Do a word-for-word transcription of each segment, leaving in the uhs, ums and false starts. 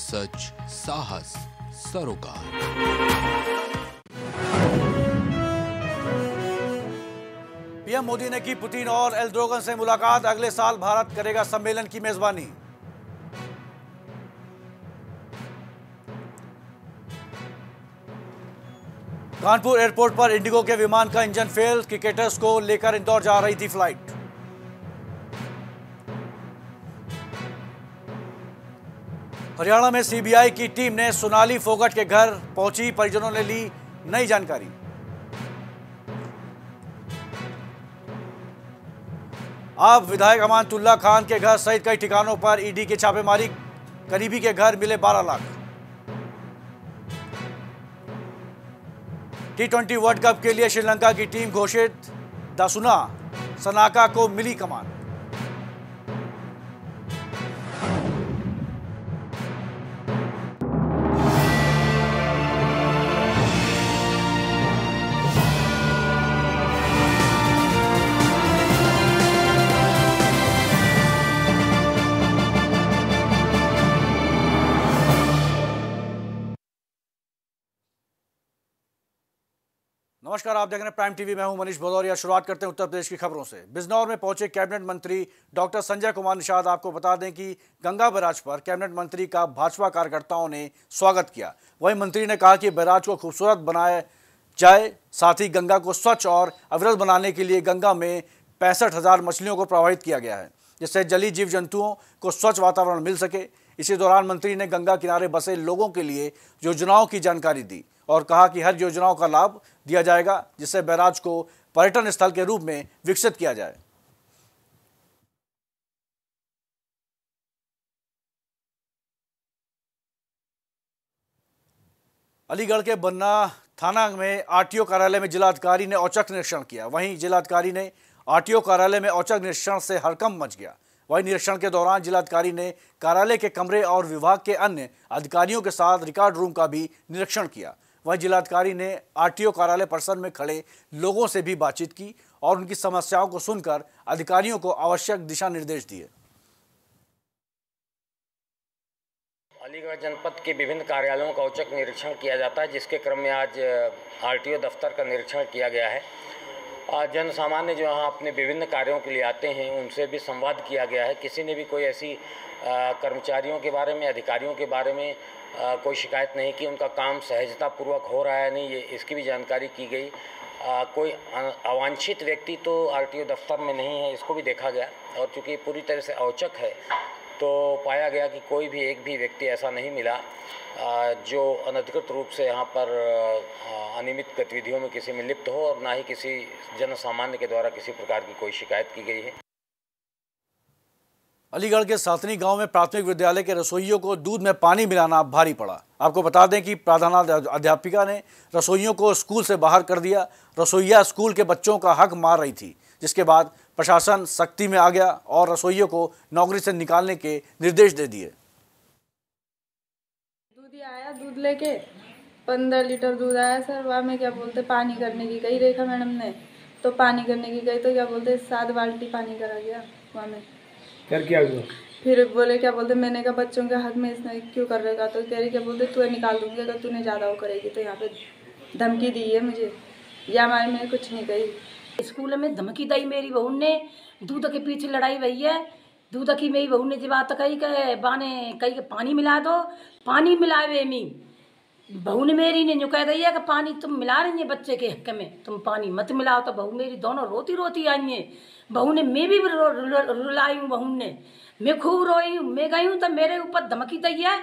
सच साहस सरोकार। पीएम मोदी ने की पुतिन और एर्दोगन से मुलाकात, अगले साल भारत करेगा सम्मेलन की मेजबानी। कानपुर एयरपोर्ट पर इंडिगो के विमान का इंजन फेल, क्रिकेटर्स को लेकर इंदौर जा रही थी फ्लाइट। हरियाणा में सीबीआई की टीम ने सोनाली फोगाट के घर पहुंची, परिजनों ने ली नई जानकारी। अब विधायक अमानतुल्ला खान के घर सहित कई ठिकानों पर ईडी की छापेमारी, करीबी के घर मिले बारह lakh. T twenty world cup के लिए श्रीलंका की टीम घोषित, दासुना सनाका को मिली कमान। नमस्कार, आप देख रहे हैं प्राइम टीवी। मैं हूं मनीष भदौरिया। शुरुआत करते हैं उत्तर प्रदेश की खबरों से। बिजनौर में पहुंचे कैबिनेट मंत्री डॉक्टर संजय कुमार निषाद। आपको बता दें कि गंगा बैराज पर कैबिनेट मंत्री का भाजपा कार्यकर्ताओं ने स्वागत किया। वहीं मंत्री ने कहा कि बैराज को खूबसूरत बनाया जाए, साथ ही गंगा को स्वच्छ और अविरल बनाने के लिए गंगा में पैंसठ हजार मछलियों को प्रभावित किया गया है, जिससे जलीय जीव जंतुओं को स्वच्छ वातावरण मिल सके। इसी दौरान मंत्री ने गंगा किनारे बसे लोगों के लिए योजनाओं की जानकारी दी और कहा कि हर योजनाओं का लाभ दिया जाएगा, जिससे बैराज को पर्यटन स्थल के रूप में विकसित किया जाए। अलीगढ़ के बन्ना थाना में आरटीओ कार्यालय में जिलाधिकारी ने औचक निरीक्षण किया। वहीं जिलाधिकारी ने आरटीओ कार्यालय में औचक निरीक्षण से हड़कंप मच गया। वहीं निरीक्षण के दौरान जिलाधिकारी ने कार्यालय के कमरे और विभाग के अन्य अधिकारियों के साथ रिकॉर्ड रूम का भी निरीक्षण किया। वहीं जिलाधिकारी ने आरटीओ कार्यालय परिसर में खड़े लोगों से भी बातचीत की और उनकी समस्याओं को सुनकर अधिकारियों को आवश्यक दिशा निर्देश दिए। अलीगढ़ जनपद के विभिन्न कार्यालयों का औचक निरीक्षण किया जाता है, जिसके क्रम में आज आरटीओ दफ्तर का निरीक्षण किया गया है। जन सामान्य जो यहाँ अपने विभिन्न कार्यों के लिए आते हैं, उनसे भी संवाद किया गया है। किसी ने भी कोई ऐसी कर्मचारियों के बारे में, अधिकारियों के बारे में आ, कोई शिकायत नहीं कि उनका काम सहजतापूर्वक हो रहा है नहीं, ये इसकी भी जानकारी की गई। आ, कोई अवांछित व्यक्ति तो आरटीओ दफ्तर में नहीं है, इसको भी देखा गया। और चूँकि पूरी तरह से औचक है तो पाया गया कि कोई भी एक भी व्यक्ति ऐसा नहीं मिला आ, जो अनधिकृत रूप से यहाँ पर अनियमित गतिविधियों में किसी में लिप्त हो, और ना ही किसी जन सामान्य के द्वारा किसी प्रकार की कोई शिकायत की गई है। अलीगढ़ के सातनी गांव में प्राथमिक विद्यालय के रसोइयों को दूध में पानी मिलाना भारी पड़ा। आपको बता दें कि प्रधानाध्यापिका ने रसोइयों को स्कूल से बाहर कर दिया। रसोइया स्कूल के बच्चों का हक मार रही थी, जिसके बाद प्रशासन सख्ती में आ गया और रसोइयों को नौकरी से निकालने के निर्देश दे दिए। दूध आया, दूध लेके पंद्रह लीटर दूध आया सर। वहाँ में क्या बोलते पानी करने की कही, रेखा मैडम ने तो पानी करने की कही, तो क्या बोलते सात बाल्टी पानी करा गया वहाँ में। फिर क्या हुआ? फिर बोले क्या बोलते मैंने कहा बच्चों के हक में इसने क्यों कर रहेगा, तो कह रही क्या बोलते तू निकाल दूंगी अगर तूने ज़्यादा वो करेगी। तो यहाँ पे धमकी दी है मुझे, या मैंने मैंने कुछ नहीं कही। स्कूल में धमकी दी मेरी बहू ने, दूध के पीछे लड़ाई हुई है। दूध की मेरी बहू ने जब बात कही के बाने कही के पानी मिला दो, पानी मिलाए मी बहू ने मेरी ने जो कह दी है कि पानी तुम मिला रही है बच्चे के हक में, तुम पानी मत मिलाओ। तो बहू मेरी दोनों रोती रोती आई है। बहू ने मैं भी रुलाई हूँ, बहू ने मैं खूब रोई हूँ, मैं गई हूँ तो मेरे ऊपर धमकी दी है।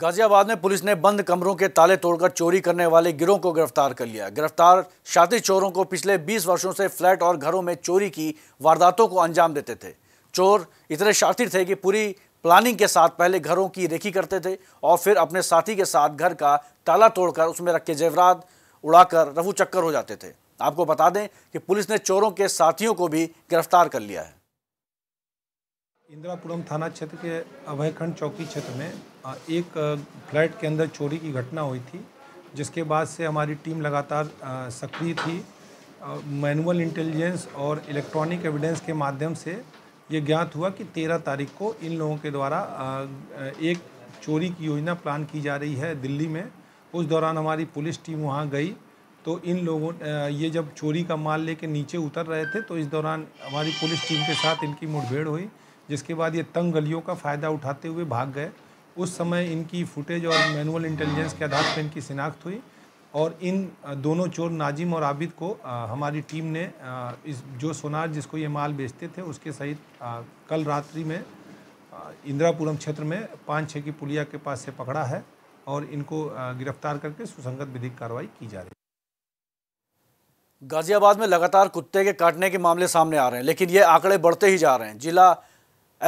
गाजियाबाद में पुलिस ने बंद कमरों के ताले तोड़कर चोरी करने वाले गिरोह को गिरफ्तार कर लिया। गिरफ्तार शातिर चोरों को पिछले बीस वर्षों से फ्लैट और घरों में चोरी की वारदातों को अंजाम देते थे। चोर इतने शातिर थे कि पूरी प्लानिंग के साथ पहले घरों की रेकी करते थे और फिर अपने साथी के साथ घर का ताला तोड़कर उसमें रखे जेवरात उड़ाकर रफू चक्कर हो जाते थे। आपको बता दें कि पुलिस ने चोरों के साथियों को भी गिरफ्तार कर लिया है। इंदिरापुरम थाना क्षेत्र के अभयखंड चौकी क्षेत्र में एक फ्लैट के अंदर चोरी की घटना हुई थी, जिसके बाद से हमारी टीम लगातार सक्रिय थी। मैनुअल इंटेलिजेंस और इलेक्ट्रॉनिक एविडेंस के माध्यम से ये ज्ञात हुआ कि तेरह तारीख को इन लोगों के द्वारा एक चोरी की योजना प्लान की जा रही है दिल्ली में। उस दौरान हमारी पुलिस टीम वहाँ गई तो इन लोगों ये जब चोरी का माल लेके नीचे उतर रहे थे तो इस दौरान हमारी पुलिस टीम के साथ इनकी मुठभेड़ हुई, जिसके बाद ये तंग गलियों का फ़ायदा उठाते हुए भाग गए। उस समय इनकी फुटेज और मैनुअल इंटेलिजेंस के आधार पर इनकी शिनाख्त हुई और इन दोनों चोर नाजिम और आबिद को हमारी टीम ने इस जो सोनार जिसको ये माल बेचते थे उसके सहित कल रात्रि में इंदिरापुरम क्षेत्र में पाँच छः की पुलिया के पास से पकड़ा है और इनको गिरफ्तार करके सुसंगत विधिक कार्रवाई की जा रही है। गाजियाबाद में लगातार कुत्ते के काटने के मामले सामने आ रहे हैं, लेकिन ये आंकड़े बढ़ते ही जा रहे हैं। जिला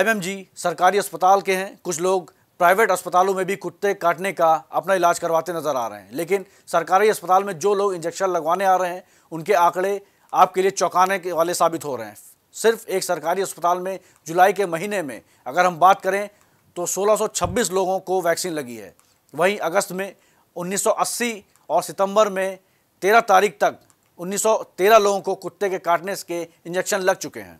एमएमजी सरकारी अस्पताल के हैं, कुछ लोग प्राइवेट अस्पतालों में भी कुत्ते काटने का अपना इलाज करवाते नजर आ रहे हैं, लेकिन सरकारी अस्पताल में जो लोग इंजेक्शन लगवाने आ रहे हैं उनके आंकड़े आपके लिए चौंकाने के वाले साबित हो रहे हैं। सिर्फ एक सरकारी अस्पताल में जुलाई के महीने में अगर हम बात करें तो सोलह सौ छब्बीस लोगों को वैक्सीन लगी है। वहीं अगस्त में उन्नीस सौ अस्सी और सितंबर में तेरह तारीख तक उन्नीस सौ तेरह लोगों को कुत्ते के काटने के इंजेक्शन लग चुके हैं।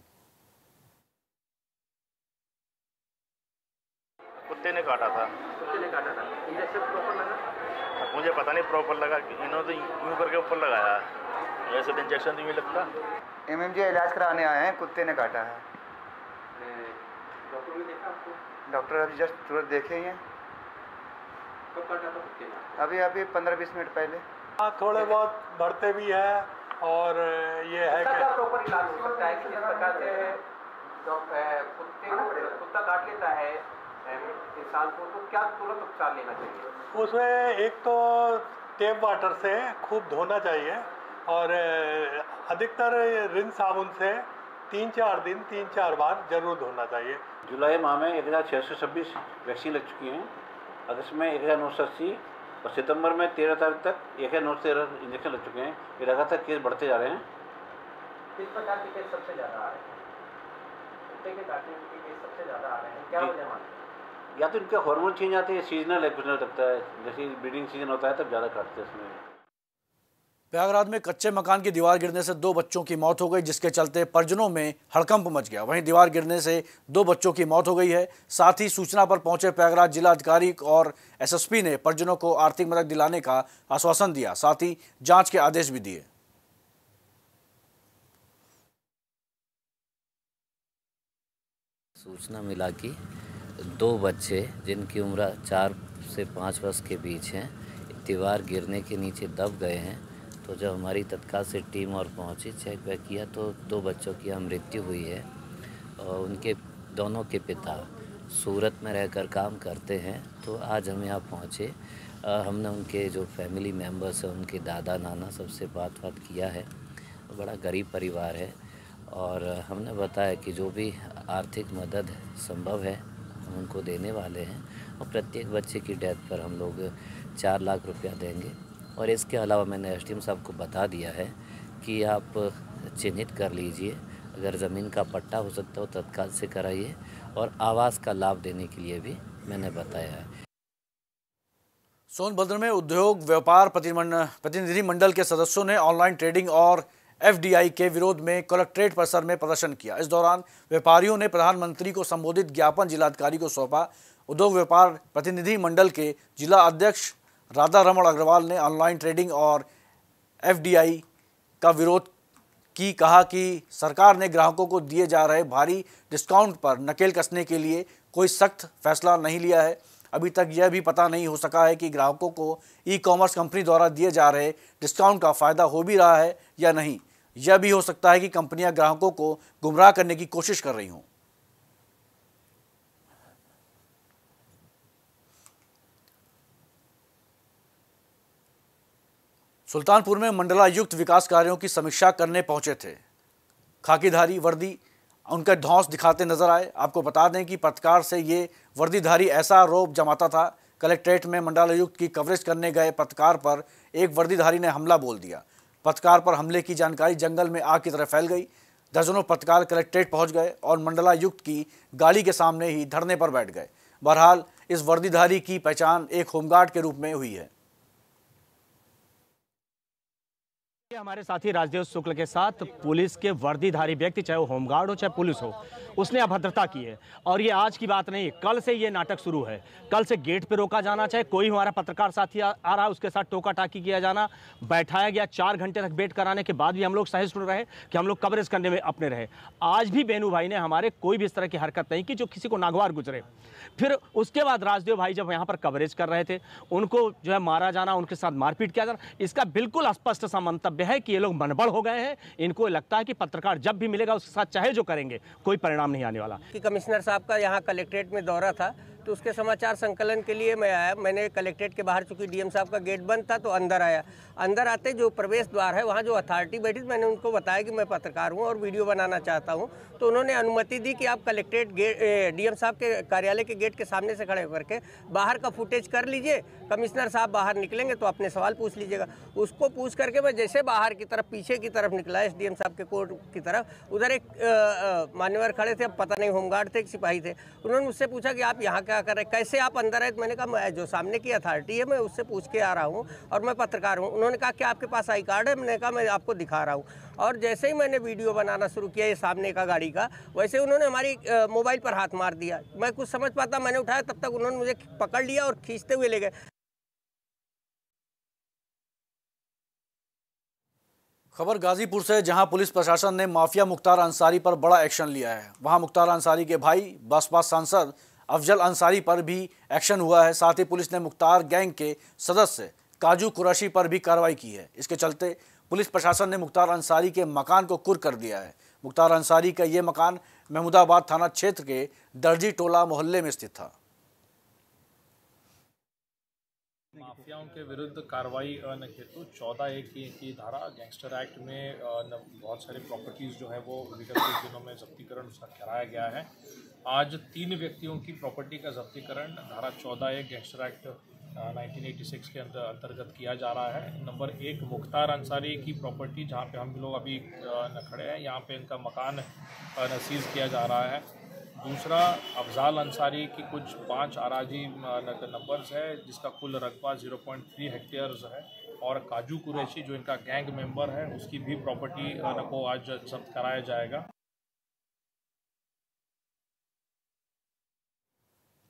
कुत्ते ने काटा था, कुत्ते ने काटा था। इंजेक्शन प्रॉपर लगा? मुझे पता नहीं प्रॉपर लगा कि इन्होंने तो यूं करके ऊपर लगाया, वैसे तो इंजेक्शन नहीं लगता। एमएमजी इलाज कराने आए हैं, कुत्ते ने काटा है। डॉक्टर ने देखा आपको? डॉक्टर अभी जस्ट तुरंत देखे ही हैं। कब काटा था कुत्ते ने? अभी अभी पंद्रह बीस मिनट पहले। हाँ, थोड़े बहुत बढ़ते भी हैं और ये है कि प्रॉपर इलाज होता है कि जिस प्रकार से कुत्ते को कुत्ता काट लेता है इंसान को तो क्या तुरंत उपचार लेना चाहिए? उसमें एक तो टेप वाटर से खूब धोना चाहिए और अधिकतर रिन साबुन से तीन चार दिन तीन चार बार जरूर धोना चाहिए। जुलाई माह में एक हज़ार छः सौ छब्बीस वैक्सीन लग चुकी हैं, अगस्त में एक हज़ार नौ सौ अस्सी और सितंबर में तेरह तारीख तक एक हज़ार नौ सौ तेरह इंजेक्शन लग चुके हैं। ये लगातार केस बढ़ते जा रहे हैं। किस प्रकार के केस सबसे ज़्यादा आ रहे हैं? कुत्ते के काटने के केस सबसे ज़्यादा आ रहे हैं, क्या वजह मानते हैं? या तो इनके हार्मोन चेंज आते हैं, सीजनल है, कुछ नहीं लगता है, जैसे ब्रीडिंग सीजन होता है तब ज़्यादा काटते हैं इसमें। प्रयागराज में कच्चे मकान की दीवार गिरने से दो बच्चों की मौत हो गई, जिसके चलते परिजनों में हड़कंप मच गया। वहीं दीवार गिरने से दो बच्चों की मौत हो गई है। साथ ही सूचना पर पहुंचे प्रयागराज जिला अधिकारी और एसएसपी ने परिजनों को आर्थिक मदद दिलाने का आश्वासन दिया, साथ ही जाँच के आदेश भी दिए। सूचना मिला कि दो बच्चे जिनकी उम्र चार से पाँच वर्ष के बीच हैं दीवार गिरने के नीचे दब गए हैं, तो जब हमारी तत्काल से टीम और पहुंची, चेक बैक किया तो दो बच्चों की मृत्यु हुई है और उनके दोनों के पिता सूरत में रहकर काम करते हैं। तो आज हम यहाँ पहुंचे, हमने उनके जो फैमिली मेम्बर्स हैं उनके दादा नाना सबसे बात बात किया है। बड़ा गरीब परिवार है और हमने बताया कि जो भी आर्थिक मदद संभव है हम उनको देने वाले हैं और प्रत्येक बच्चे की डेथ पर हम लोग चार लाख रुपया देंगे। और इसके अलावा मैंने एस डी एम साहब को बता दिया है कि आप चिन्हित कर लीजिए, अगर ज़मीन का पट्टा हो सकता हो तत्काल से कराइए और आवास का लाभ देने के लिए भी मैंने बताया है। सोनभद्र में उद्योग व्यापार प्रतिनिधिमंडल के सदस्यों ने ऑनलाइन ट्रेडिंग और एफडीआई के विरोध में कलेक्ट्रेट परिसर में प्रदर्शन किया। इस दौरान व्यापारियों ने प्रधानमंत्री को संबोधित ज्ञापन जिलाधिकारी को सौंपा। उद्योग व्यापार प्रतिनिधि मंडल के जिला अध्यक्ष राधा रमण अग्रवाल ने ऑनलाइन ट्रेडिंग और एफडीआई का विरोध की कहा कि सरकार ने ग्राहकों को दिए जा रहे भारी डिस्काउंट पर नकेल कसने के लिए कोई सख्त फैसला नहीं लिया है। अभी तक यह भी पता नहीं हो सका है कि ग्राहकों को ई कॉमर्स कंपनी द्वारा दिए जा रहे डिस्काउंट का फ़ायदा हो भी रहा है या नहीं। यह भी हो सकता है कि कंपनियां ग्राहकों को गुमराह करने की कोशिश कर रही हों। सुल्तानपुर में मंडलायुक्त विकास कार्यों की समीक्षा करने पहुंचे थे। खाकीधारी वर्दी उनका धौंस दिखाते नजर आए। आपको बता दें कि पत्रकार से ये वर्दीधारी ऐसा आरोप जमाता था। कलेक्ट्रेट में मंडलायुक्त की कवरेज करने गए पत्रकार पर एक वर्दीधारी ने हमला बोल दिया। पत्रकार पर हमले की जानकारी जंगल में आग की तरह फैल गई। दर्जनों पत्रकार कलेक्ट्रेट पहुंच गए और मंडलायुक्त की गाड़ी के सामने ही धरने पर बैठ गए। बहरहाल इस वर्दीधारी की पहचान एक होमगार्ड के रूप में हुई है। देखिए हमारे साथी राजदेव शुक्ल के साथ पुलिस के वर्दीधारी व्यक्ति, चाहे वो होमगार्ड हो चाहे पुलिस हो, उसने अभद्रता की है। और ये आज की बात नहीं, कल से ये नाटक शुरू है। कल से गेट पे रोका जाना, चाहे कोई हमारा पत्रकार साथी आ, आ रहा है उसके साथ टोकाटाकी किया जाना, बैठाया गया। चार घंटे तक वेट कराने के बाद भी हम लोग सहिष्णु रहे कि हम लोग कवरेज करने में अपने रहे। आज भी बेनू भाई ने हमारे कोई भी इस तरह की हरकत नहीं की जो किसी को नागवार गुजरे। फिर उसके बाद राजदेव भाई जब यहाँ पर कवरेज कर रहे थे, उनको जो है मारा जाना, उनके साथ मारपीट किया जाना, इसका बिल्कुल स्पष्ट सा मंतव्य है कि ये लोग मनबड़ हो गए हैं। इनको लगता है कि पत्रकार जब भी मिलेगा उसके साथ चाहे जो करेंगे कोई परिणाम नहीं आने वाला। कि कमिश्नर साहब का यहाँ कलेक्ट्रेट में दौरा था तो उसके समाचार संकलन के लिए मैं आया। मैंने कलेक्ट्रेट के बाहर, चूंकि डीएम साहब का गेट बंद था, तो अंदर आया। अंदर आते जो प्रवेश द्वार है वहाँ जो अथॉरिटी बैठी, मैंने उनको बताया कि मैं पत्रकार हूँ और वीडियो बनाना चाहता हूँ, तो उन्होंने अनुमति दी कि आप कलेक्ट्रेट गेट डीएम साहब के कार्यालय के गेट के सामने से खड़े होकर के बाहर का फुटेज कर लीजिए, कमिश्नर साहब बाहर निकलेंगे तो अपने सवाल पूछ लीजिएगा। उसको पूछ करके मैं जैसे बाहर की तरफ, पीछे की तरफ निकला एस डी एम साहब के कोर्ट की तरफ, उधर एक मान्यवर खड़े थे, पता नहीं होमगार्ड थे कि सिपाही थे, उन्होंने मुझसे पूछा कि आप यहाँ क्या कर रहे, कैसे आप अंदर आए। तो मैंने कहा मैं जो सामने की अथॉरिटी है मैं उससे पूछ के आ रहा हूँ और मैं पत्रकार हूँ। उन्होंने कहा कि आपके पास आई कार्ड है, मैंने कहा मैं आपको दिखा रहा हूँ। और जैसे ही मैंने वीडियो बनाना शुरू किया ये सामने का गाड़ी का, वैसे उन्होंने हमारी मोबाइल पर हाथ मार दिया। मैं कुछ समझ पाता, मैंने उठाया, तब तक उन्होंने मुझे पकड़ लिया और खींचते हुए ले गए। खबर गाजीपुर से, जहां पुलिस प्रशासन ने माफिया मुख्तार अंसारी पर बड़ा एक्शन लिया है, वहां मुख्तार अंसारी के भाई बसपा सांसद अफजल अंसारी पर भी एक्शन हुआ है। साथ ही पुलिस ने मुख्तार गैंग के सदस्य काजू कुरैशी पर भी कार्रवाई की है। इसके चलते पुलिस प्रशासन ने मुख्तार अंसारी के मकान को कुर्क कर दिया है। मुख्तार अंसारी का ये मकान महमूदाबाद थाना क्षेत्र के दर्जी टोला मोहल्ले में स्थित था। माफियाओं के विरुद्ध कार्रवाई हेतु चौदह एक की, की धारा गैंगस्टर एक्ट में बहुत सारे प्रॉपर्टीज़ जो है वो विगत दिनों में जब्तीकरण उसका कराया गया है। आज तीन व्यक्तियों की प्रॉपर्टी का जब्तीकरण धारा चौदह एक gangster act nineteen eighty six के अंदर अंतर्गत किया जा रहा है। नंबर एक, मुख्तार अंसारी की प्रॉपर्टी, जहाँ पे हम लोग अभी न खड़े हैं, यहाँ पे इनका मकान सीज किया जा रहा है। दूसरा, अफजल अंसारी की कुछ पांच आराजी नंबर्स है जिसका कुल रकबा ज़ीरो पॉइंट थ्री हेक्टेयर्स है। और काजू कुरैशी जो इनका गैंग मेंबर है उसकी भी प्रॉपर्टी को आज जब्त कराया जाएगा।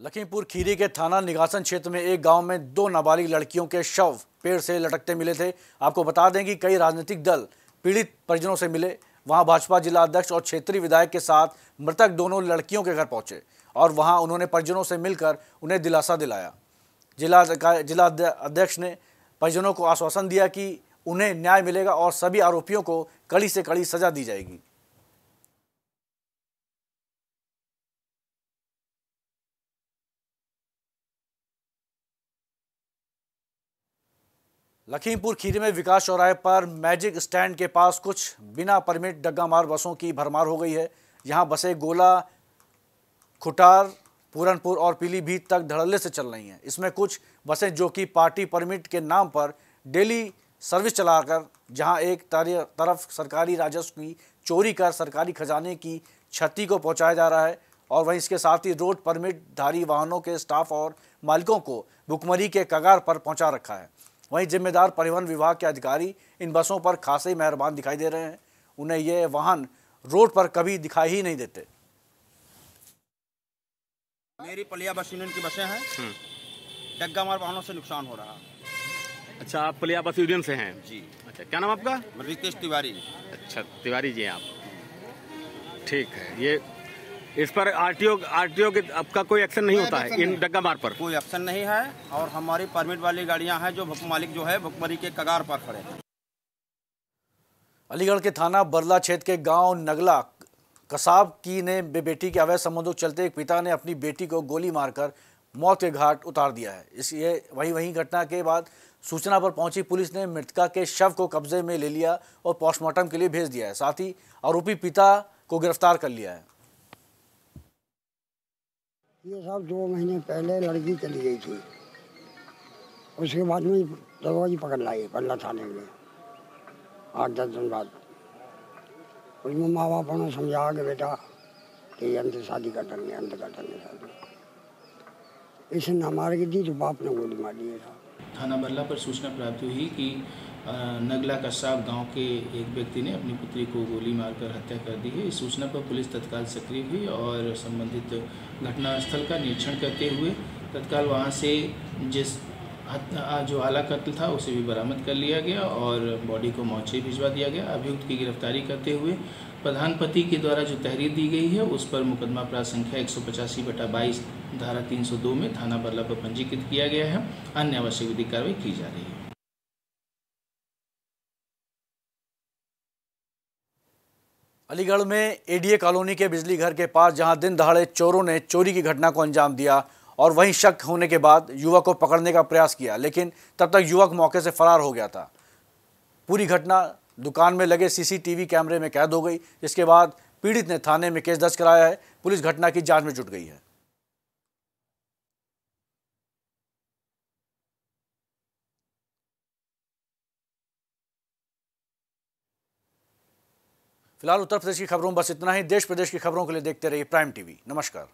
लखीमपुर खीरी के थाना निगासन क्षेत्र में एक गांव में दो नाबालिग लड़कियों के शव पेड़ से लटकते मिले थे। आपको बता दें कि कई राजनीतिक दल पीड़ित परिजनों से मिले। वहां भाजपा जिला अध्यक्ष और क्षेत्रीय विधायक के साथ मृतक दोनों लड़कियों के घर पहुंचे और वहां उन्होंने परिजनों से मिलकर उन्हें दिलासा दिलाया। जिला जिला अध्यक्ष ने परिजनों को आश्वासन दिया कि उन्हें न्याय मिलेगा और सभी आरोपियों को कड़ी से कड़ी सजा दी जाएगी। लखीमपुर खीरी में विकास चौराहे पर मैजिक स्टैंड के पास कुछ बिना परमिट डग्गामार बसों की भरमार हो गई है। यहां बसें गोला, खुटार, पूरनपुर और पीलीभीत तक धड़ल्ले से चल रही हैं। इसमें कुछ बसें जो कि पार्टी परमिट के नाम पर डेली सर्विस चलाकर जहां एक तरफ सरकारी राजस्व की चोरी कर सरकारी खजाने की क्षति को पहुंचाया जा रहा है और वहीं इसके साथ ही रोड परमिटधारी वाहनों के स्टाफ और मालिकों को भुखमरी के कगार पर पहुँचा रखा है। वहीं जिम्मेदार परिवहन विभाग के अधिकारी इन बसों पर खासे ही मेहरबान दिखाई दे रहे हैं। उन्हें ये वाहन रोड पर कभी दिखाई ही नहीं देते। मेरी पलिया बस यूनियन की बसें हैं, डग्गामार वाहनों से नुकसान हो रहा। अच्छा, आप पलिया बस यूनियन से हैं जी? अच्छा, क्या नाम आपका? रितेश तिवारी। अच्छा तिवारी जी, आप ठीक है। ये इस पर आरटीओ आरटीओ के आपका कोई एक्शन नहीं होता है? इन डग्गामार पर कोई एक्शन नहीं है और हमारी परमिट वाली गाड़ियां हैं जो मालिक जो है भुखमरी के कगार पर खड़े हैं। अलीगढ़ के थाना बरला क्षेत्र के गांव नगला कसाब की ने बेटी के अवैध संबंधों के चलते एक पिता ने अपनी बेटी को गोली मारकर मौत के घाट उतार दिया है। इसलिए वही वही घटना के बाद सूचना पर पहुंची पुलिस ने मृतका के शव को कब्जे में ले लिया और पोस्टमार्टम के लिए भेज दिया है। साथ ही आरोपी पिता को गिरफ्तार कर लिया है। ये साहब दो महीने पहले लड़की चली गई थी, उसके बाद में दरवाजे पकड़ लाए बल्ला थाने में आठ दस दिन बाद। उसमें माँ बाप ने समझा के बेटा तेरी अंत शादी कर देंगे, अंत कर देंगे शादी। इसने हमारे की दी तो बाप ने गोली मार दी है साहब। थाना बरला पर सूचना प्राप्त हुई कि नगला कसाब गांव के एक व्यक्ति ने अपनी पुत्री को गोली मारकर हत्या कर दी है। इस सूचना पर पुलिस तत्काल सक्रिय हुई और संबंधित घटनास्थल का निरीक्षण करते हुए तत्काल वहां से जिस जो आला कत्ल था उसे भी बरामद कर लिया गया और बॉडी को मौचे भिजवा दिया गया। अभियुक्त की गिरफ्तारी करते हुए प्रधान पति के द्वारा जो तहरीर दी गई है उस पर मुकदमा अपराध संख्या एक सौ पचासी बटा बाईस धारा तीन सौ दो में थाना बरला पर पंजीकृत किया गया है। अन्य आवश्यक विधिक कार्रवाई की जा रही है। अलीगढ़ में एडीए कॉलोनी के बिजली घर के पास जहां दिन दहाड़े चोरों ने चोरी की घटना को अंजाम दिया और वहीं शक होने के बाद युवक को पकड़ने का प्रयास किया, लेकिन तब तक युवक मौके से फरार हो गया था। पूरी घटना दुकान में लगे सीसीटीवी कैमरे में कैद हो गई, जिसके बाद पीड़ित ने थाने में केस दर्ज कराया है। पुलिस घटना की जांच में जुट गई है। फिलहाल उत्तर प्रदेश की खबरों में बस इतना ही। देश प्रदेश की खबरों के लिए देखते रहिए प्राइम टीवी। नमस्कार।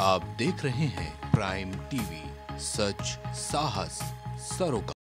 आप देख रहे हैं प्राइम टीवी, सच साहस सरोकार।